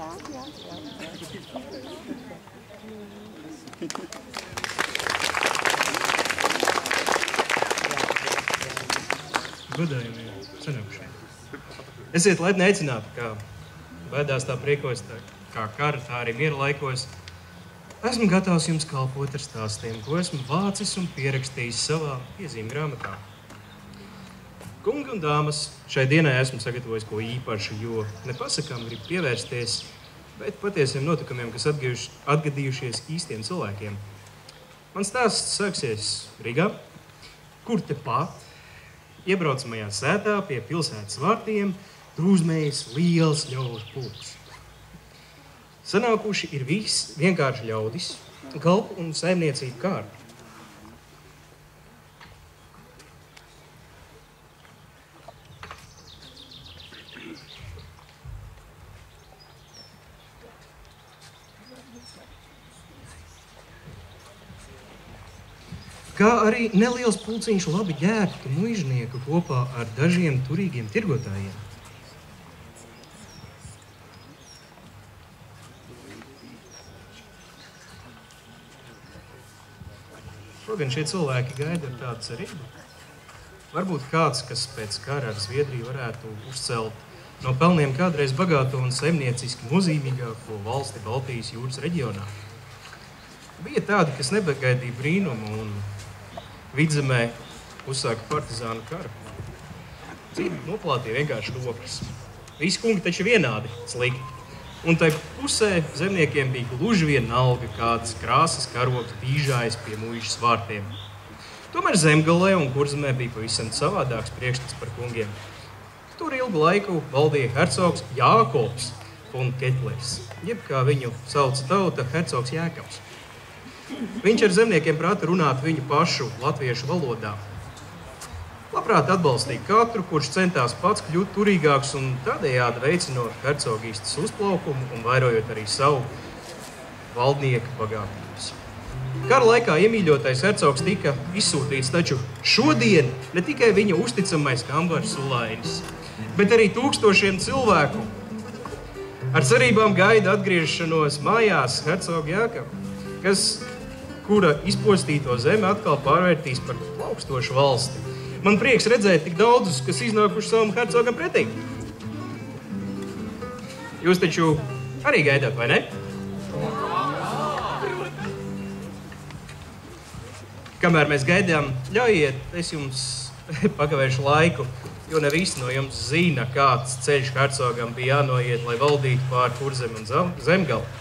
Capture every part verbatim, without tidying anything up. Jā, jā, jā. Godājumie saņemšie. Esiet laipni aicināti, kā bēdās tā priekos, tā kā kara, tā arī miera laikos. Esmu gatavs jums kalpot ar stāstiem, ko esmu vācis un pierakstījis savā piezīmju grāmatā. Kungi un dāmas, šai dienai esmu sagatavojis ko īpašu, jo nepasakām grib pievērsties, bet patiesiem notikumiem, kas atgadījušies īstiem cilvēkiem. Man stāsts sāksies Rīgā, kur te pat, iebraucamajā sētā pie pilsētas vārtiem drūzmējas liels ļaužu pulks. Sanākuši ir viss vienkārši ļaudis, kalpu un saimniecību kārti. Kā arī neliels pulciņš labi ģērbtu muižnieku kopā ar dažiem turīgiem tirgotājiem. Šodien šie cilvēki gaida ar tādu cerību. Varbūt kāds, kas pēc kara ar Zviedriju varētu uzcelt no pelniem kādreiz bagāto un saimnieciski nozīmīgāko valsti Baltijas jūras reģionā. Bija tādi, kas nebagaidīja brīnumu un Vidzemē uzsāka partizānu karu. Citi noplātīja vienkārši rokas. Visi kungi taču vienādi slikti. Un tai pusē zemniekiem bija gluži vienalga, kāds krāsas karoks pīžājas pie muižas vārtiem. Tomēr Zemgalē un Kurzemē bija pavisam savādāks priekšstats par kungiem. Tur ilgu laiku valdīja hercogs Jēkabs un Ketlers, jeb kā viņu sauca tauta hercogs Jēkabs. Viņš ar zemniekiem prāta runāt viņu pašu latviešu valodā. Labprāt atbalstīja katru, kurš centās pats kļūt turīgāks un tādējādi veicinot hercogīstas uzplaukumu un vairojot arī savu valdnieku bagātības. Kara laikā iemīļotais hercogs tika izsūtīts, taču šodien ne tikai viņa uzticamais kambars Sulainis, bet arī tūkstošiem cilvēku. Ar cerībām gaida atgriešanos mājās hercoga Jēkaba, kas kura izpostīto zemi atkal pārvērtīs par plaukstošu valsti. Man prieks redzēt tik daudzus, kas iznākuši savam hercogam pretī. Jūs taču arī gaidāt, vai ne? Kamēr mēs gaidām, ļaujiet, es jums pakavēšu laiku, jo ne visi no jums zina, kāds ceļš hercogam bija jānoiet, lai valdītu pār Kurzemi un Zemgali.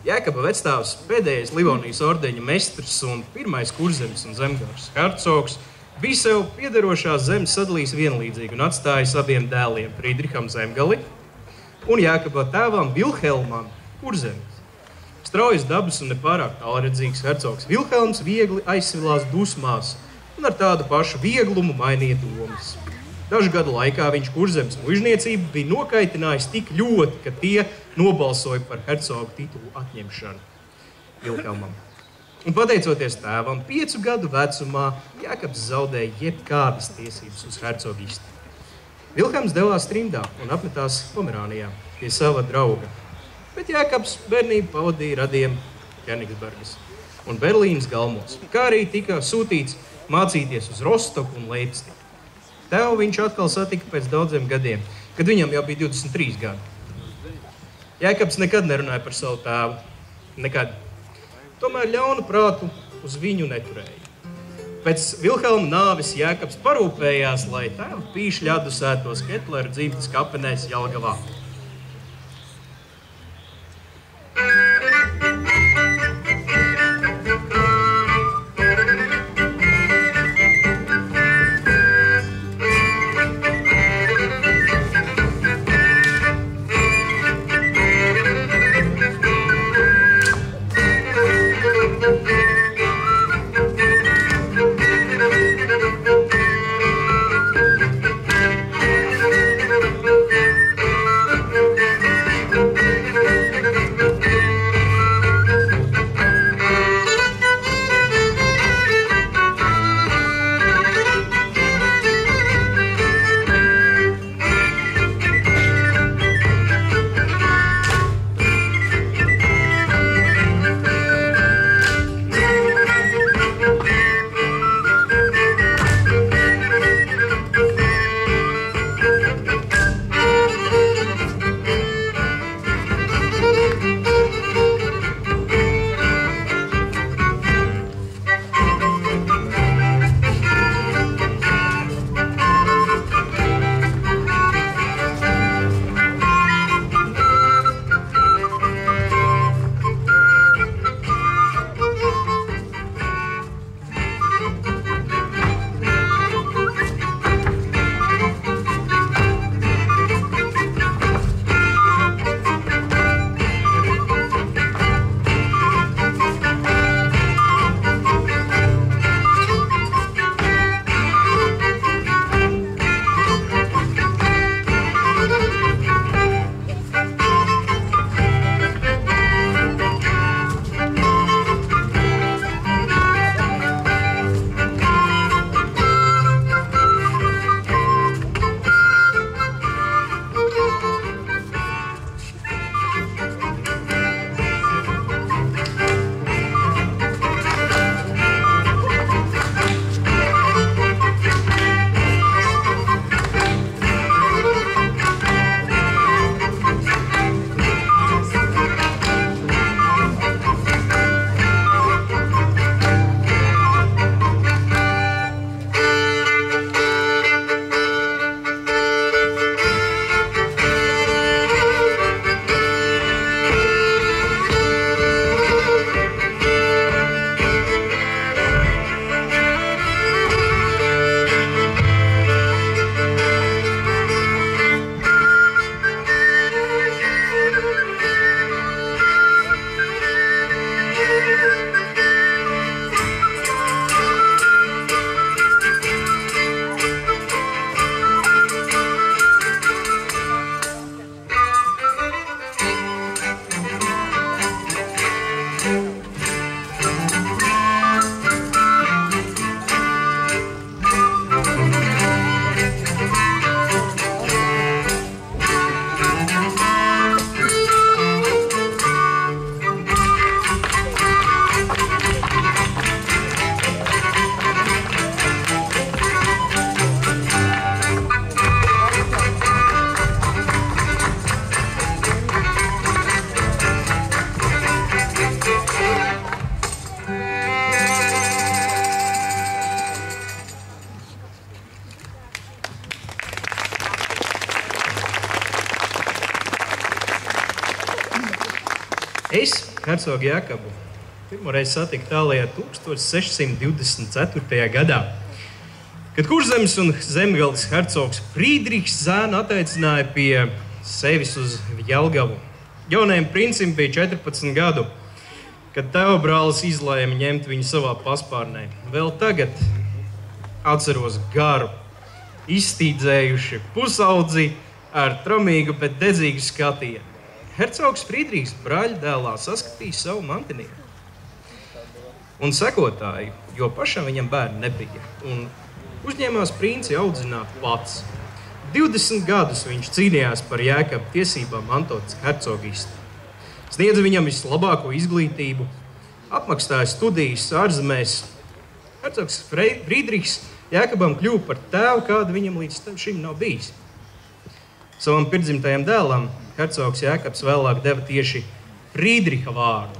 Jēkaba vecstāvs, pēdējais Livonijas ordeņa mestrs un pirmais Kurzemes un Zemgales hercogs, bija sev piederošās zemes sadalījis vienlīdzīgi un atstājis abiem dēliem Frīdrikam Zemgali un Jēkaba tēvam Vilhelmam Kurzemes. Straujas dabas un nepārāk tālredzīgs hercogs Vilhelms viegli aizsvilās dusmās un ar tādu pašu vieglumu mainīja domas. Dažu gadu laikā viņš Kurzemes muižniecību bija nokaitinājis tik ļoti, ka tie nobalsoja par hercogu titulu atņemšanu Vilhelmam. Un pateicoties tēvam, piecu gadu vecumā Jēkabs zaudēja jebkādas tiesības uz hercogīsti. Vilhelms devās trimdā un apmetās Pomerānijā pie sava drauga, bet Jēkabs bērnību pavadīja radiem Kēnigsbergas un Berlīnes galmos, kā arī tika sūtīts mācīties uz Rostoku un Leipciju. Tevu viņš atkal satika pēc daudziem gadiem, kad viņam jau bija divdesmit trīs gadi. Jēkabs nekad nerunāja par savu tēvu. Nekad. Tomēr ļaunu prātu uz viņu neturēja. Pēc Vilhelma nāves Jēkabs parūpējās, lai tēvu pīšļi atdusētos Ketlera dzimtas kapenēs Jelgavā. Es, hercogu Jēkabu, pirmoreiz satiku Itālijā tūkstoš sešsimt divdesmit ceturtajā. gadā, kad Kurzemes un Zemgales hercogs Frīdriks zēnu atveicināja pie sevis uz Jelgavu. Jaunajam princim bija četrpadsmit gadu, kad tēva brālis izlēma ņemt viņu savā paspārnē. Vēl tagad atceros garu, izstīdzējuši pusaudzi ar tromīgu, bet dedzīgu skatienu. Hercogs Frīdriks brāļdēlā saskatīja savu mantinieku un sekotāju, jo pašam viņam bērni nebija, un uzņēmās princi audzināt pats. divdesmit gadus viņš cīnījās par Jēkabu tiesībām mantot hercogistu. Sniedza viņam vislabāko izglītību, apmakstāja studijas ārzemēs. Hercogs Frīdriks Jēkabam kļuva par tēvu, kādu viņam līdz šim nav bijis. Savam pirmdzimtajam dēlam hercogs Jēkabs vēlāk deva tieši Frīdriha vārdu.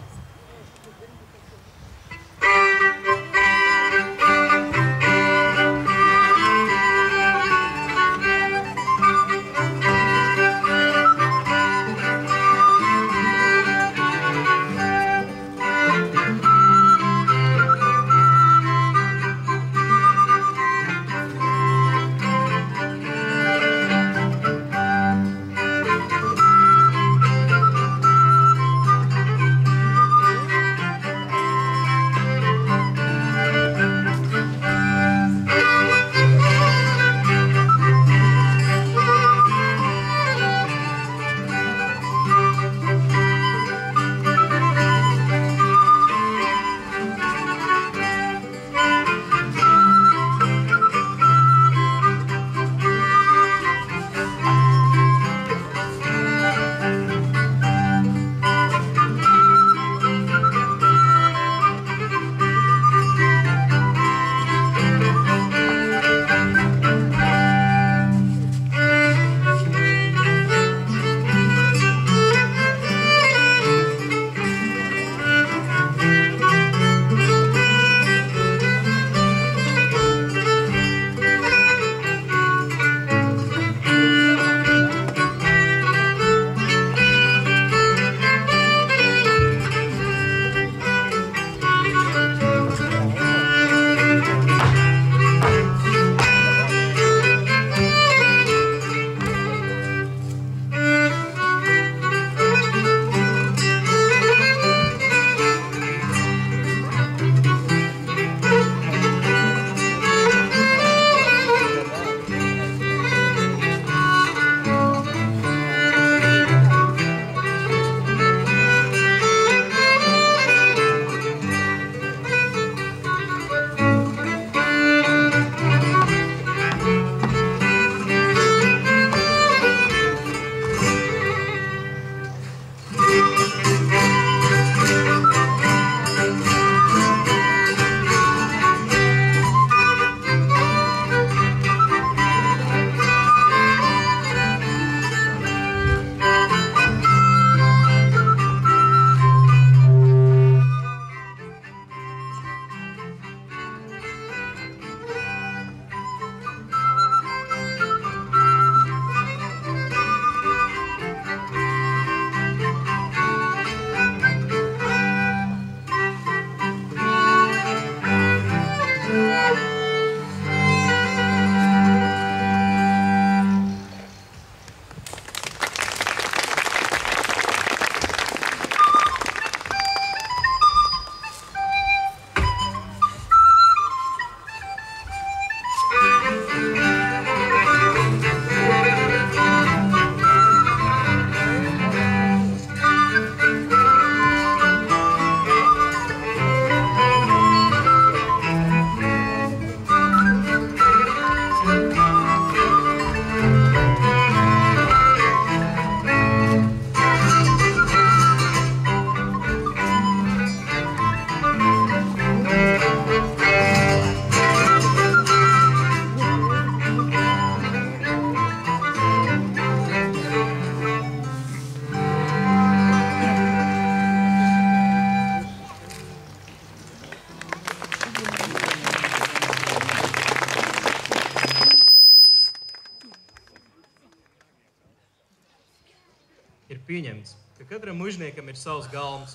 katram mužniekam ir savs galms.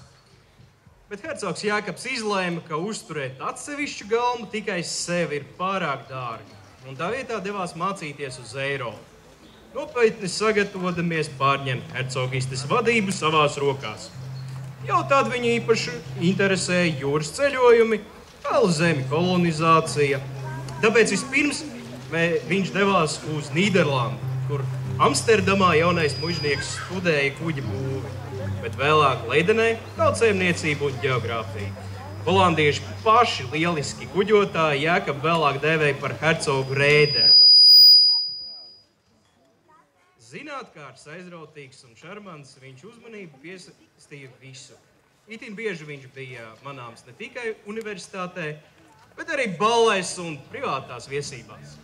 Bet hercogs Jēkabs izlēma, ka uzturēt atsevišķu galmu tikai sevi ir pārāk dārgi, un tā vietā devās mācīties uz Eiropu. Nopietni sagatavodamies pārņemt hercogistes vadību savās rokās. Jau tad viņu īpaši interesēja jūras ceļojumi, tālu zemi kolonizācija. Tāpēc vispirms viņš devās uz Nīderlandi, kur Amsterdamā jaunais mužnieks studēja kuģa būvi, bet vēlāk Leidenē tautsēmniecību un ģeogrāfiju. Holandieši paši lieliski kuģotāji Jēkab vēlāk dēvēja par hercogu Rēdē. Zinātkārs, aizrautīgs un šarmants, viņš uzmanību piesaistīja visu. Itin bieži viņš bija manāms ne tikai universitātē, bet arī ballēs un privātās viesībās.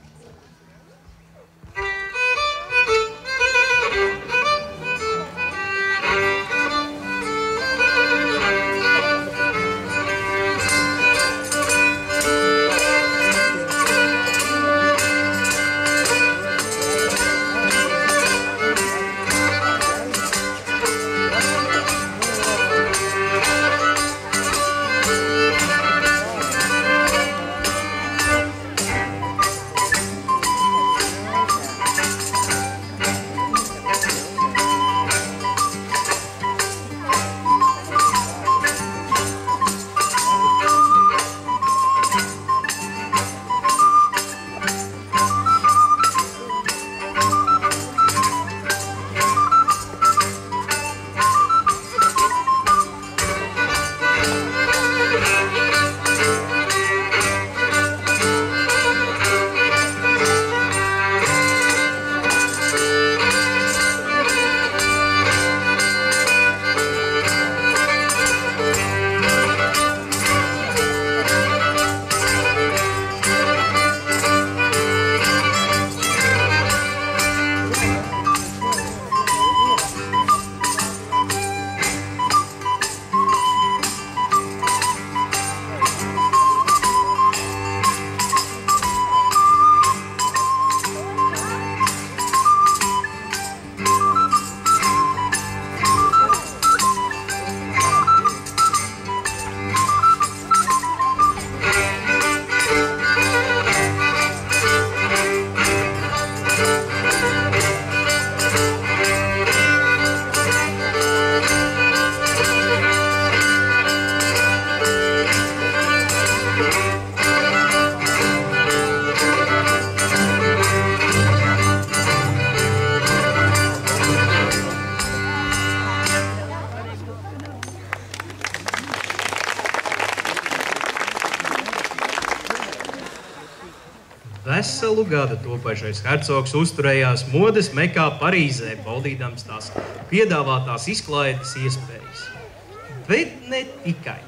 Veselu gadu topošais hercogs uzturējās modes mekā Parīzē, baudīdams tās piedāvātās izklaides iespējas. Bet ne tikai.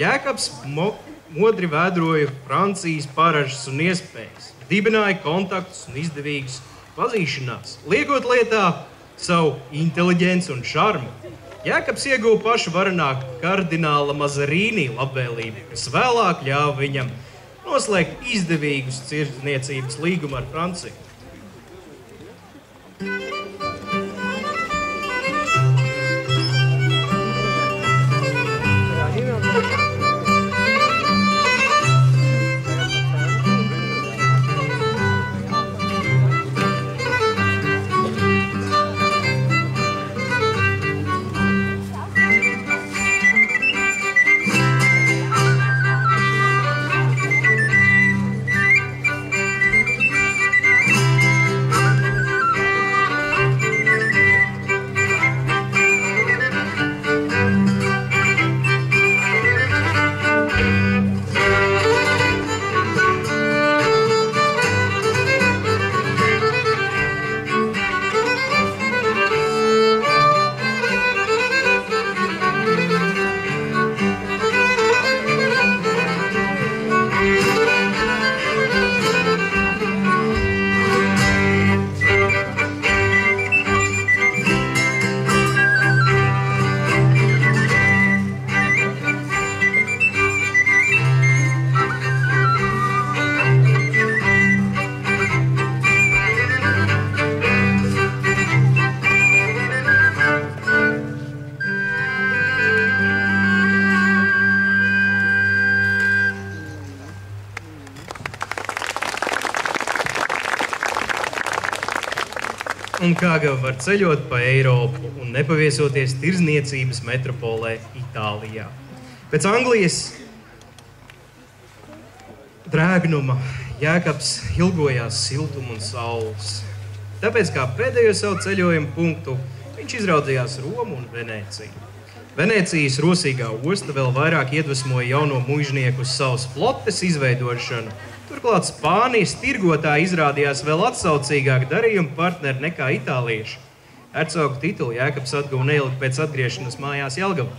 Jēkabs mo modri vēdroja Francijas paražas un iespējas, dibināja kontaktus un izdevīgas pazīšanās, liegot lietā savu inteliģenci un šarmu. Jēkabs ieguva pašu varanāk kardināla Mazarīni labvēlību, kas vēlāk ļāva viņam noslēgt izdevīgus cirdzniecības līgumu ar Franciju. un kā jau var ceļot pa Eiropu un nepaviesoties tirzniecības metropolē Itālijā. Pēc Anglijas drēgnuma Jēkabs ilgojās siltumu un saules. Tāpēc kā pēdējo savu ceļojumu punktu viņš izraudzījās Romu un Venēciju. Venēcijas rosīgā osta vēl vairāk iedvesmoja jauno muižnieku uz savas flotes izveidošanu. Turklāt Spānijas tirgotāji izrādījās vēl atsaucīgāk darījuma partneri nekā itālieši. Hercoga titulu Jēkabs atguva neilgi pēc atgriešanās mājās Jelgavā.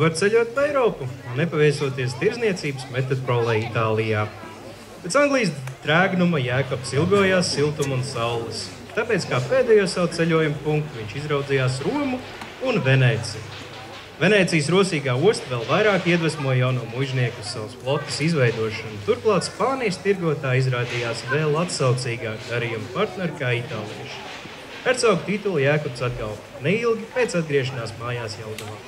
Var ceļot pa Eiropu un nepaviesoties tirzniecības metropolē Itālijā. Pēc Anglijas drēgnuma Jēkabs ilgojās siltuma un saules. Tāpēc kā pēdējo savu ceļojumu punktu viņš izraudzījās Romu un Venēciju. Venēcijas rosīgā osta vēl vairāk iedvesmoja jauno muižnieku uz savas flotes izveidošanu. Turklāt Spānijas tirgotāji izrādījās vēl atsaucīgāk darījuma partneri kā itālieši. Hercoga titulu Jēkabs atguva neilgi pēc atgriešanās mājās Jelgavā.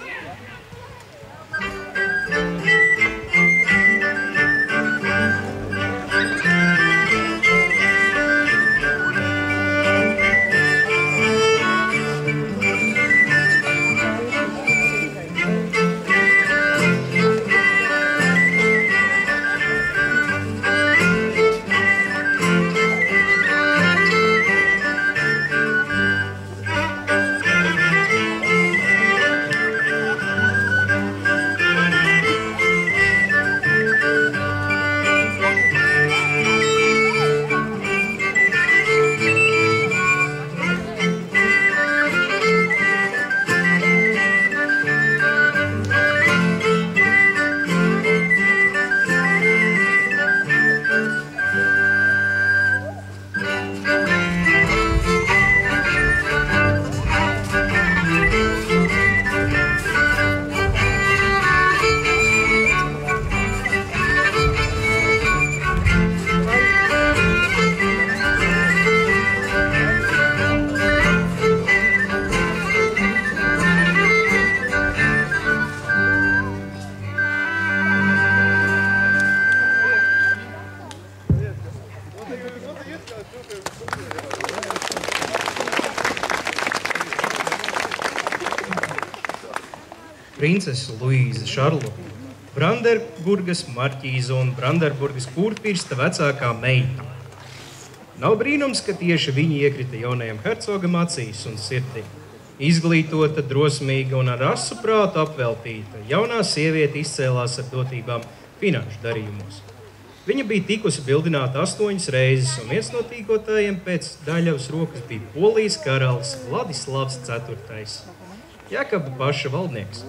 princese Luīze Šarlote, Brandenburgas marķīza un Brandenburgas kurfirsta vecākā meita. Nav brīnums, ka tieši viņi iekrita jaunajam hercogam acīs un sirdī. Izglītota, drosmīga un ar asu prātu apveltīta, jaunā sieviete izcēlās ar dotībām finanšu darījumos. Viņa bija tikusi bildināta astoņas reizes, un viens no tīkotājiem pēc daļavas rokas bija Polijas karalis Vladislavs ceturtais, Jēkaba paša valdnieks.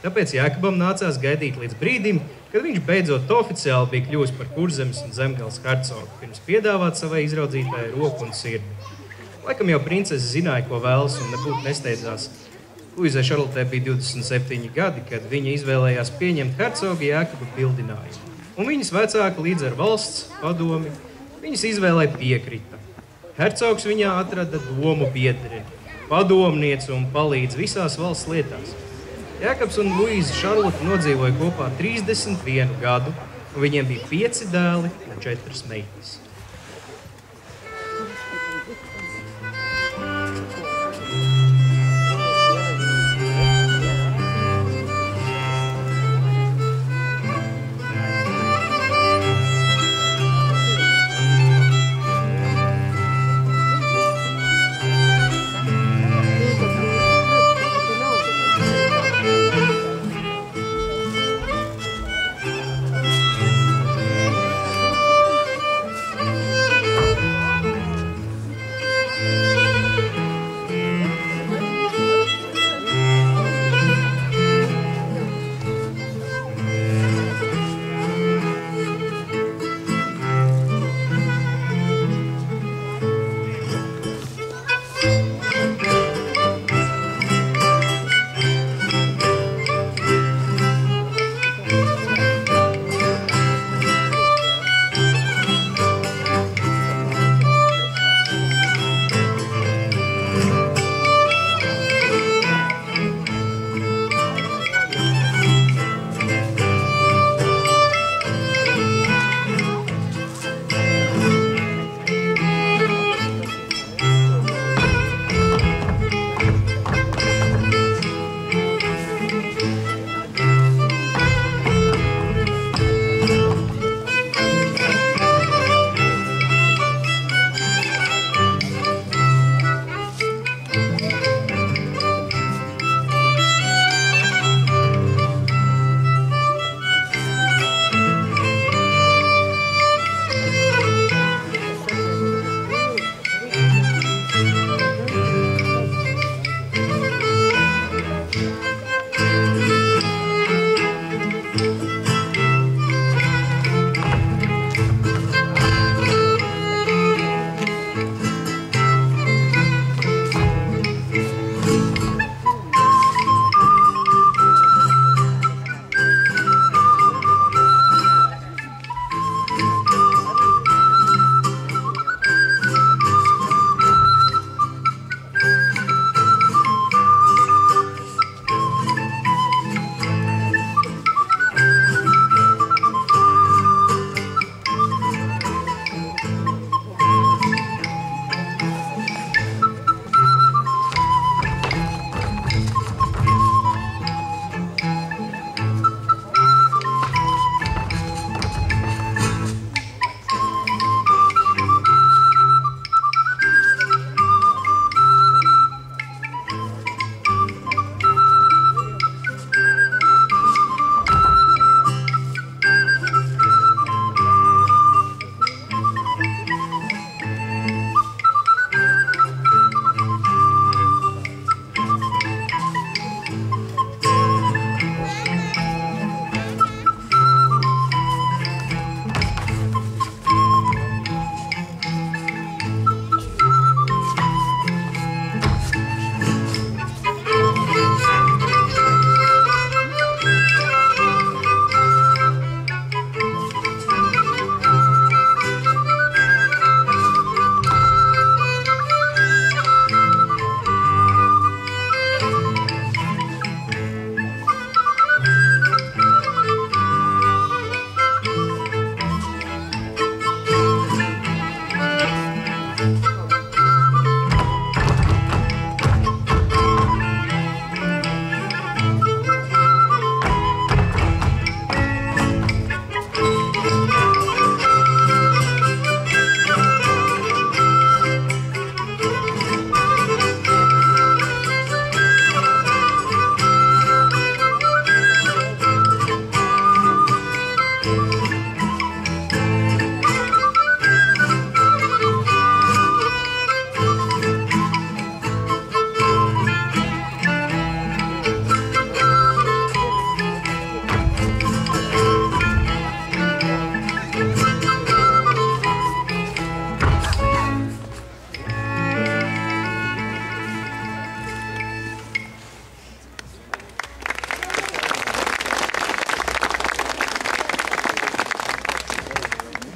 Tāpēc Jēkabam nācās gaidīt līdz brīdim, kad viņš beidzot oficiāli bija kļuvis par Kurzemes un Zemgales hercogu, pirms piedāvāt savai izraudzītājai roku un sirdi. Laikam jau princese zināja, ko vēlas, un nebūtu nesteidzās. Luīzai Šarlotei bija divdesmit septiņi gadi, kad viņa izvēlējās pieņemt hercogu Jēkaba bildinājumu. Un viņas vecāka līdz ar valsts padomi viņas izvēlē piekrita. Hercogs viņā atrada domu biedri, padomnieci un palīdz visās valsts lietās. Jēkabs un Luīze Šarlote nodzīvoja kopā trīsdesmit vienu gadu, un viņiem bija pieci dēli un četras meitas.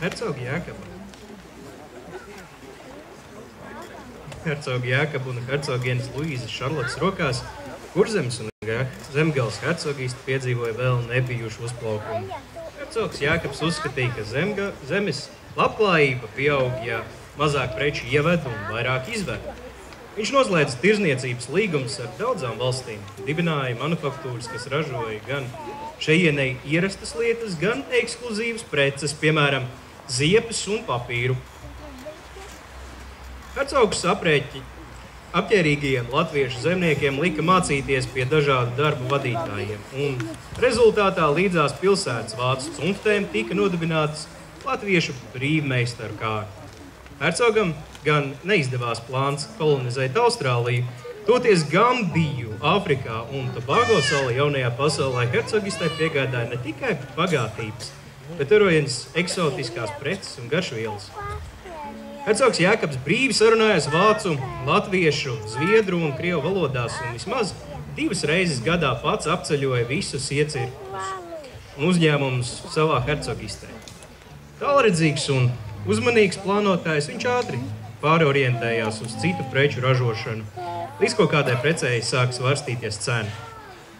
Hercogi Jēkabu. Hercogi Jēkabu un hercogienes Luīzes Šarlotes rokās Kurzemes un Zemgales hercogīsti piedzīvoja vēl nebijušu uzplaukumu. Hercogs Jēkabs uzskatīja, ka zemga, zemes labklājība pieaug, ja mazāk preču ieved un vairāk izved. Viņš noslēdza tirzniecības līgumus ar daudzām valstīm, dibināja manufaktūras, kas ražoja gan šejienei ierastas lietas, gan ekskluzīvas preces, piemēram, ziepes un papīru. Hercogs aprēķi apķērīgajiem latviešu zemniekiem lika mācīties pie dažādu darbu vadītājiem, un rezultātā līdzās pilsētas vācu cunftēm tika nodibinātas latviešu brīvmeistaru kārta. Hercogam gan neizdevās plāns kolonizēt Austrāliju, toties Gambiju, Āfrikā un Tobāgo sala jaunajā pasaulē hercogistai piegādāja ne tikai bagātības, bet arojens eksotiskās preces un garšvielas. Hercogs Jēkabs brīvi sarunājās vācu, latviešu, zviedru un krievu valodās un vismaz divas reizes gadā pats apceļoja visus iecirkus un uzņēmumus savā hercogistē. Tālredzīgs un uzmanīgs plānotājs, viņš ātri pārorientējās uz citu preču ražošanu, līdz ko kādai precei sāk svārstīties cena.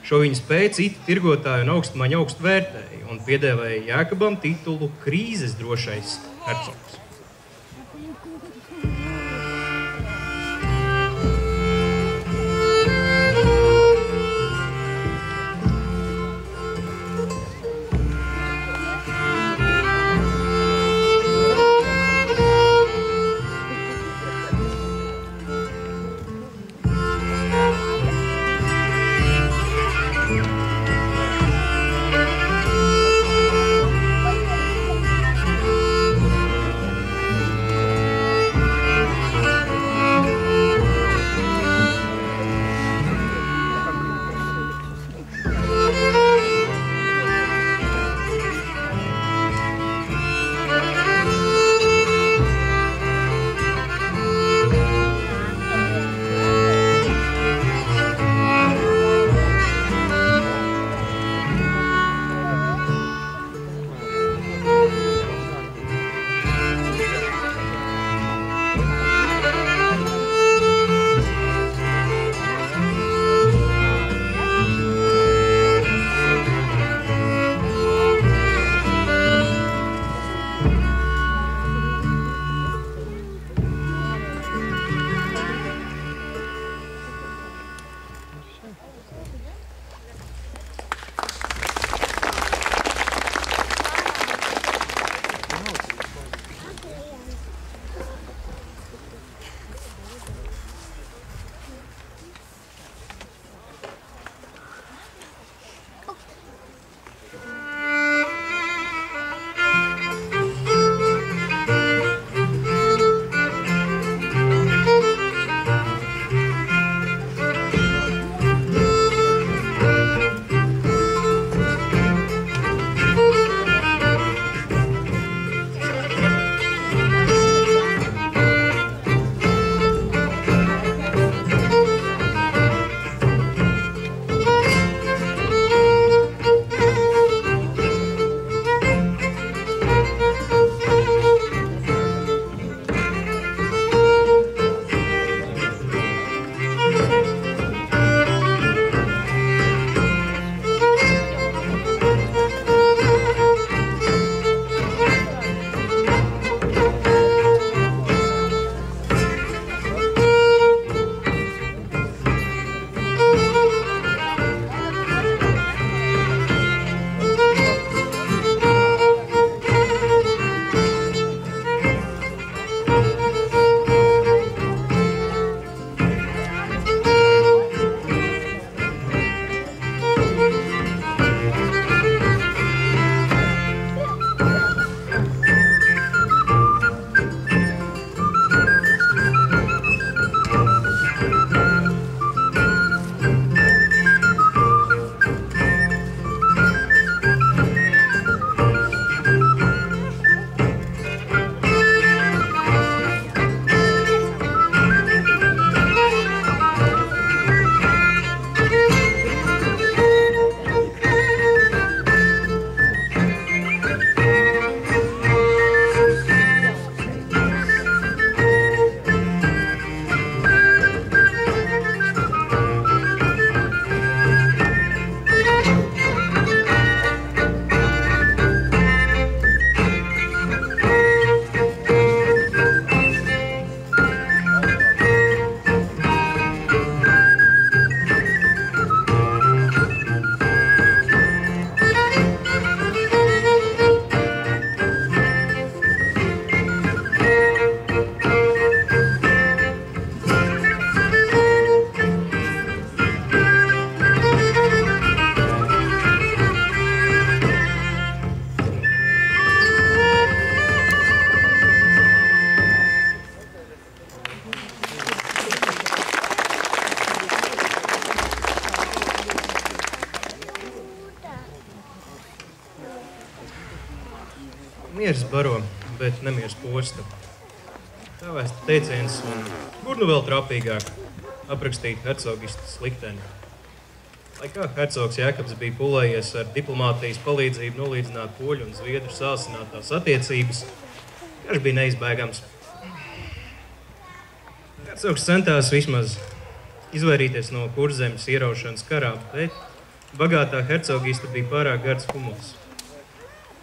Šo viņa spēja citu tirgotāju un augstmaņu augstu vērtēja un piedēvēja Jēkabam titulu krīzes drošais hercogs. Mieres baro, bet nemieres posta. Tā vēsta teiciens, un kur nu vēl trapīgāk aprakstīt hercogistas likteni. Lai kā hercogs Jēkabs bija pulējies ar diplomātijas palīdzību nolīdzināt poļu un zviedru sāsinātās attiecības, karš bija neizbēgams. Hercogs centās vismaz izvairīties no Kurzemes ieraušanas karā, bet bagātā hercogista bija pārāk gards kumuls.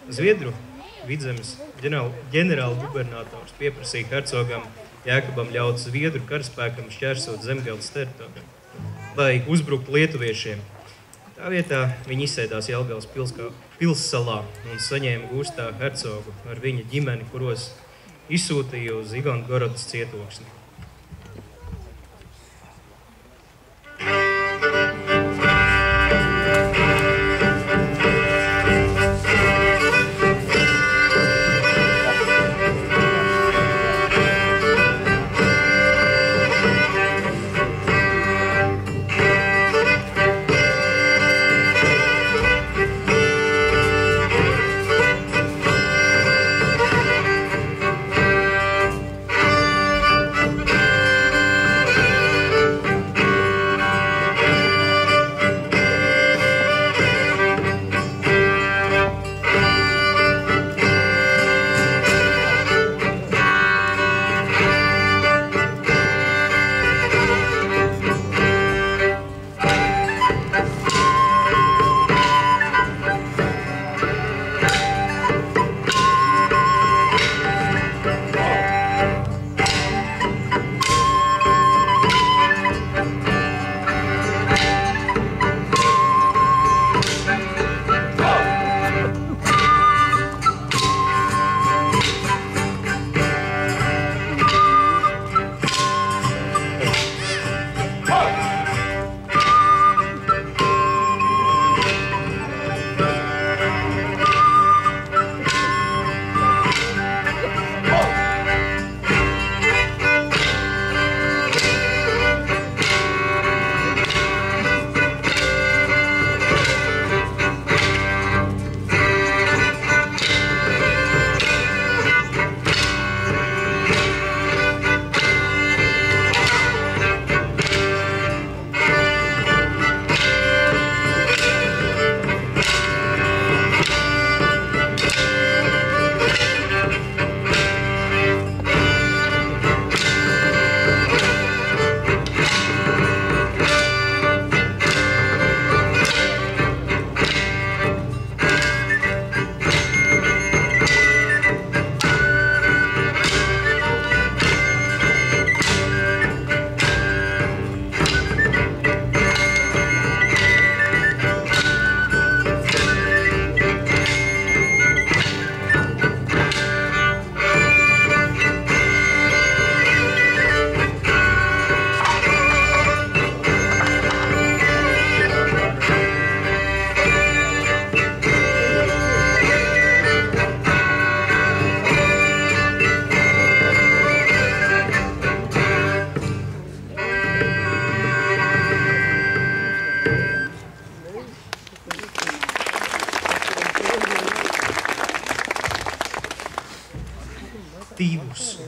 Zviedru Vidzemes ģenerāla gubernators pieprasīja hercogam Jēkabam ļaut zviedru karaspēkam šķērsot Zemgales teritoriju, lai uzbruktu lietuviešiem. Tā vietā viņi izsēdās Jelgavas pilssalā un saņēma gūstā hercogu ar viņa ģimeni, kuros izsūtīja uz Igongorodas cietoksni.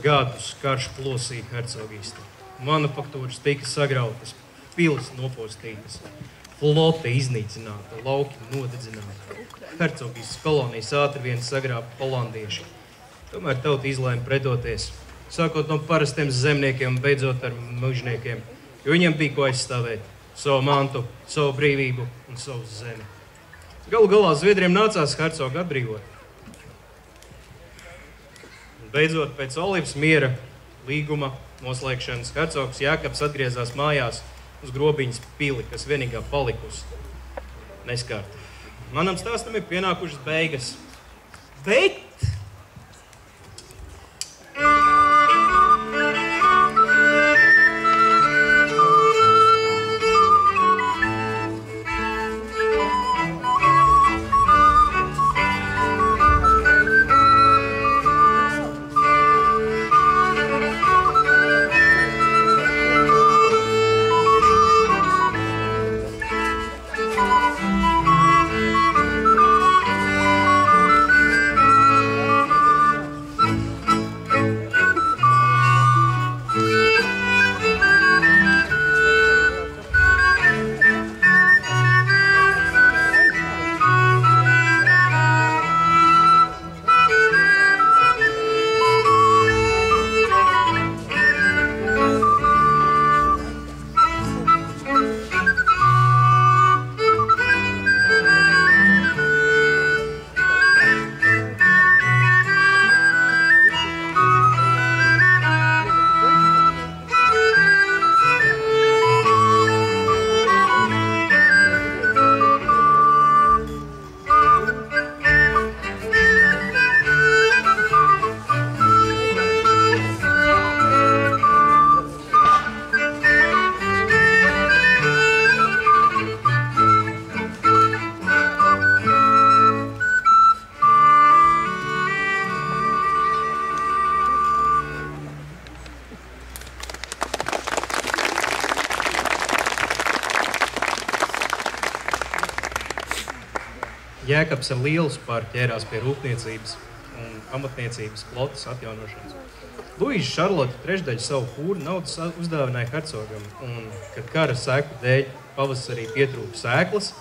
Gadus karš plosīja hercogistu. Manufaktūras tika sagrautas, pilis nopostītas, flote iznīcināta, lauki nodedzināta. Hercogistas kolonijas ātri vien sagrāba holandieši. Tomēr tauta izlēma pretoties, sākot no parastiem zemniekiem un beidzot ar mužniekiem, jo viņiem bija ko aizstāvēt – savu mantu, savu brīvību un savu zemi. Galu galā zviedriem nācās hercogu atbrīvot. Beidzot, pēc Olivas miera līguma noslēgšanas hercogs Jēkabs atgriezās mājās uz grobiņas pili, kas vienīgā palikusi neskārta. Manam stāstam ir pienākušas beigas. Bet... Jēkabsam Lielspār ķērās pie rūpniecības un amatniecības flotas atjaunošanas. Luīze Šarlote trešdaļu savu pūru naudas uzdāvināja hercogam, un, kad kara sēklu dēļ pavasarī pietrūka sēklas,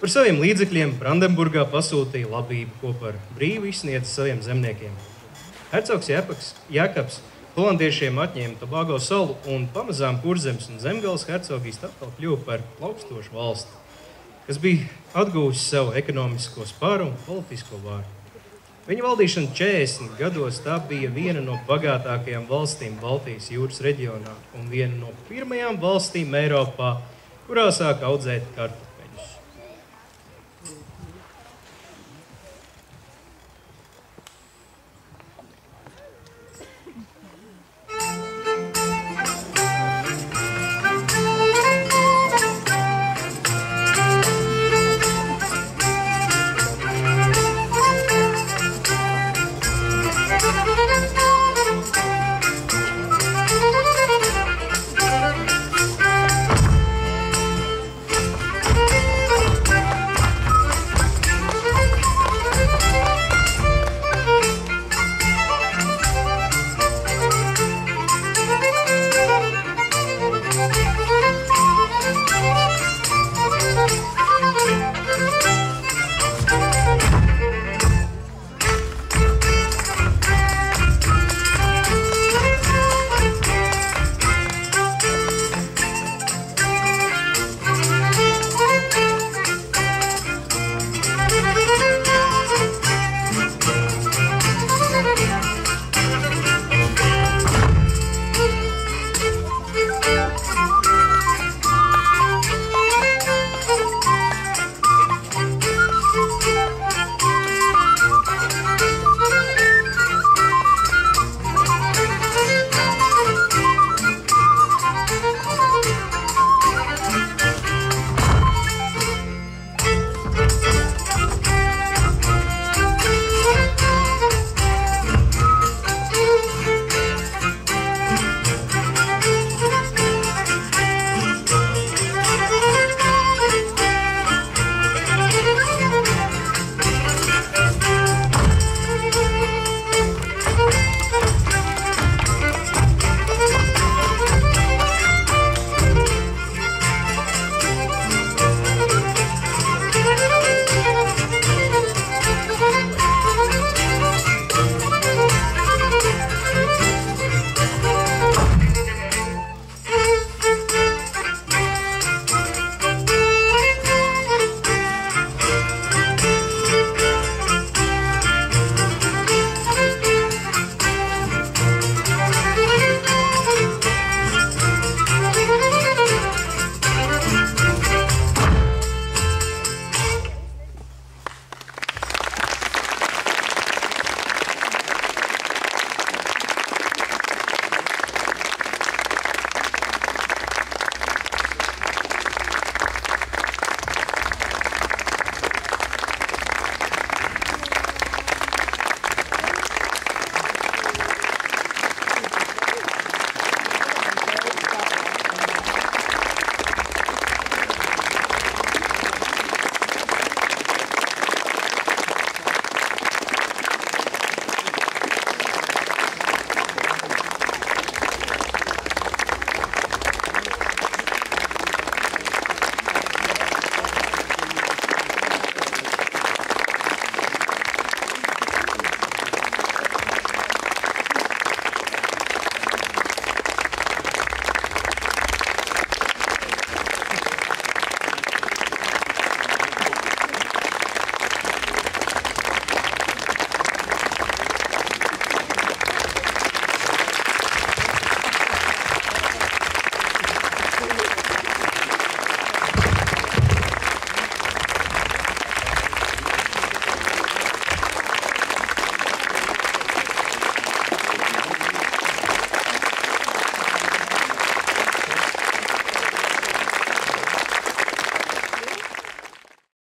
par saviem līdzekļiem Brandenburgā pasūtīja labību, ko par brīvu izsniedza saviem zemniekiem. Hercogs Jēkabs holandiešiem atņēma Tobāgo salu, un pamazām Kurzemes un Zemgales hercogijas atkal kļuva par plaukstošu valsti, kas bija atgūsi savu ekonomisko spāru un politisko vāru. Viņa valdīšana četrdesmit gados tā bija viena no bagātākajām valstīm Baltijas jūras reģionā un viena no pirmajām valstīm Eiropā, kurā sāka audzēt kartu.